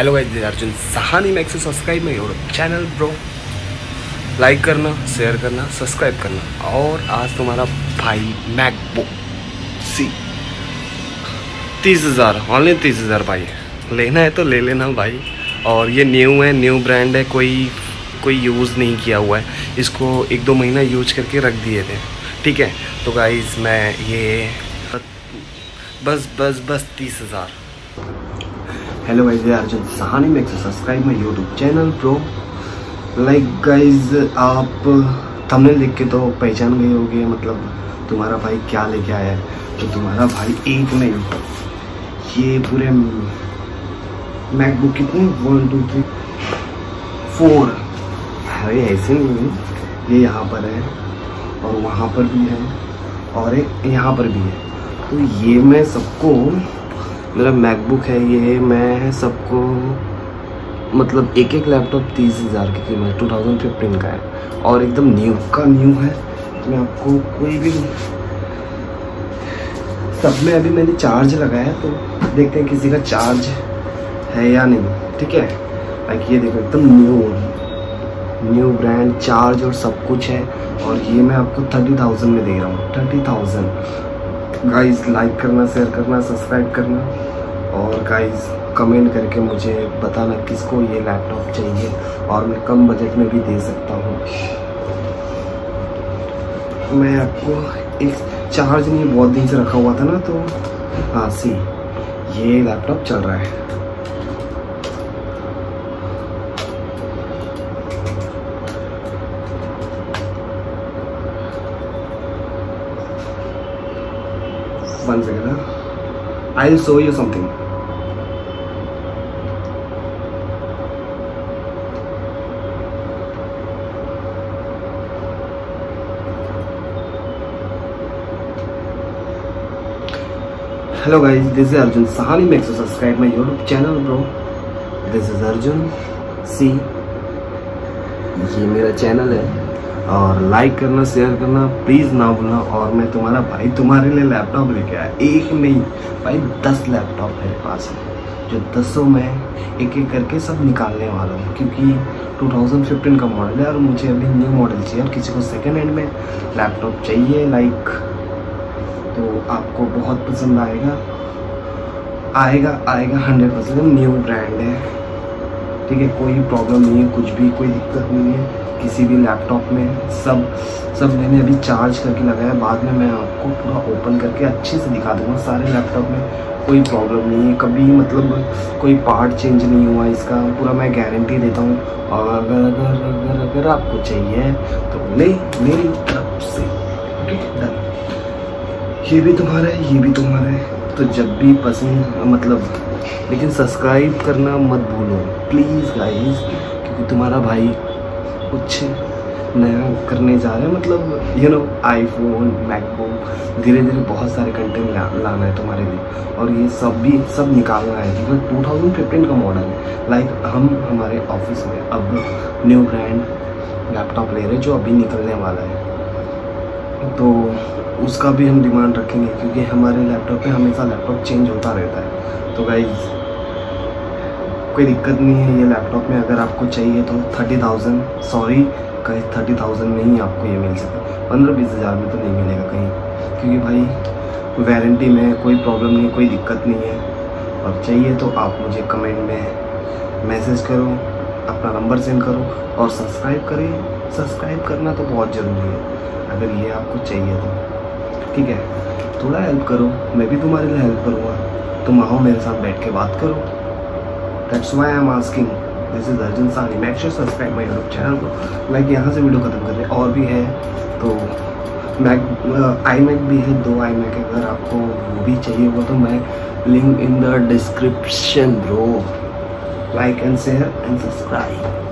Hello guys, Arjun Sahani Mac से subscribe my YouTube channel bro. Like करना, share करना, subscribe करना। और आज तुम्हारा भाई मैकबुक सी 30,000 ऑनलाइन 30,000 भाई लेना है तो ले लेना भाई। और ये न्यू है, न्यू ब्रांड है, कोई यूज़ नहीं किया हुआ है। इसको 1-2 महीना यूज करके रख दिए थे, ठीक है। तो गाइस मैं ये बस 30,000। हेलो गाइस, अर्जुन सहानी में subscribe my YouTube channel bro. Like guys, आप थंबनेल देख के तो पहचान गए होगे, मतलब तुम्हारा भाई क्या लेके आया है। तो तुम्हारा भाई एक में ये पूरे मैकबुक कितने 1 2 3 4 अरे ऐसे नहीं है, ये यहाँ पर है और वहाँ पर भी है और एक यहाँ पर भी है। तो ये मैं सबको, मेरा मैकबुक है ये, मैं सबको मतलब एक लैपटॉप 30,000 की कीमत 2015 का है और एकदम न्यू का न्यू है। मैं आपको कोई भी सब में, अभी मैंने चार्ज लगाया तो देखते हैं किसी का चार्ज है या नहीं, ठीक है। बाकी ये देखो एकदम न्यू ब्रांड, चार्ज और सब कुछ है। और ये मैं आपको 30,000 में दे रहा हूँ, 30,000। गाइस लाइक करना, शेयर करना, सब्सक्राइब करना। और गाइस कमेंट करके मुझे बताना किसको ये लैपटॉप चाहिए और मैं कम बजट में भी दे सकता हूँ। मैं आपको एक चार्ज नहीं, बहुत दिन से रखा हुआ था ना, तो हाँ सी ये लैपटॉप चल रहा है। One second, I'll show you something. Hello guys, this is Arjun Sahani. Make sure to subscribe my YouTube channel, bro. This is Arjun. See, ये मेरा चैनल है। और लाइक करना, शेयर करना प्लीज़ ना भूलना। और मैं तुम्हारा भाई तुम्हारे लिए लैपटॉप लेके आया, एक नहीं भाई 10 लैपटॉप मेरे पास है, जो 10 में एक करके सब निकालने वाला हूँ, क्योंकि 2015 का मॉडल है और मुझे अभी न्यू मॉडल चाहिए। और किसी को सेकेंड हैंड में लैपटॉप चाहिए लाइक, तो आपको बहुत पसंद आएगा आएगा 100%। न्यू ब्रांड है, ठीक है, कोई प्रॉब्लम नहीं है, कुछ भी कोई दिक्कत नहीं है किसी भी लैपटॉप में। सब मैंने अभी चार्ज करके लगाया, बाद में मैं आपको पूरा ओपन करके अच्छे से दिखा दूँगा। सारे लैपटॉप में कोई प्रॉब्लम नहीं है, कभी मतलब कोई पार्ट चेंज नहीं हुआ इसका, पूरा मैं गारंटी देता हूँ। और अगर आपको चाहिए तो मेरी तरफ से डन। ये भी तुम्हारा है, ये भी तुम्हारा है। तो जब भी पसंद मतलब, लेकिन सब्सक्राइब करना मत भूलो प्लीज़ गाइस, क्योंकि तुम्हारा भाई कुछ नया करने जा रहे हैं, मतलब यू नो आईफोन, मैकबुक, धीरे धीरे बहुत सारे कंटेंट लाना है तुम्हारे लिए। और ये सब निकालना है, क्योंकि 2015 का मॉडल है। लाइक हमारे ऑफिस में अब न्यू ब्रांड लैपटॉप ले रहे हैं जो अभी निकलने वाला है, तो उसका भी हम डिमांड रखेंगे, क्योंकि हमारे लैपटॉप पे हमेशा लैपटॉप चेंज होता रहता है। तो गाइज कोई दिक्कत नहीं है, ये लैपटॉप में अगर आपको चाहिए तो 30,000, सॉरी कहीं 30,000 में ही आपको ये मिल सकता है, 15-20,000 में तो नहीं मिलेगा कहीं, क्योंकि भाई वारंटी में कोई प्रॉब्लम नहीं, कोई दिक्कत नहीं है। और चाहिए तो आप मुझे कमेंट में मैसेज करो, अपना नंबर सेंड करो और सब्सक्राइब करें। सब्सक्राइब करना तो बहुत ज़रूरी है अगर ये आपको चाहिए तो, ठीक है। थोड़ा हेल्प करो, मैं भी तुम्हारे लिए हेल्प करूँगा। तुम आओ मेरे साथ बैठ के बात करो। That's why I'm asking. This is Arjun Sahani. Make sure subscribe my YouTube channel को। लाइक यहाँ से वीडियो ख़त्म कर रहे हैं, और भी है तो iMac भी है, 2 iMac है। अगर आपको वो भी चाहिए होगा तो मैं link in the description bro. Like and share and subscribe.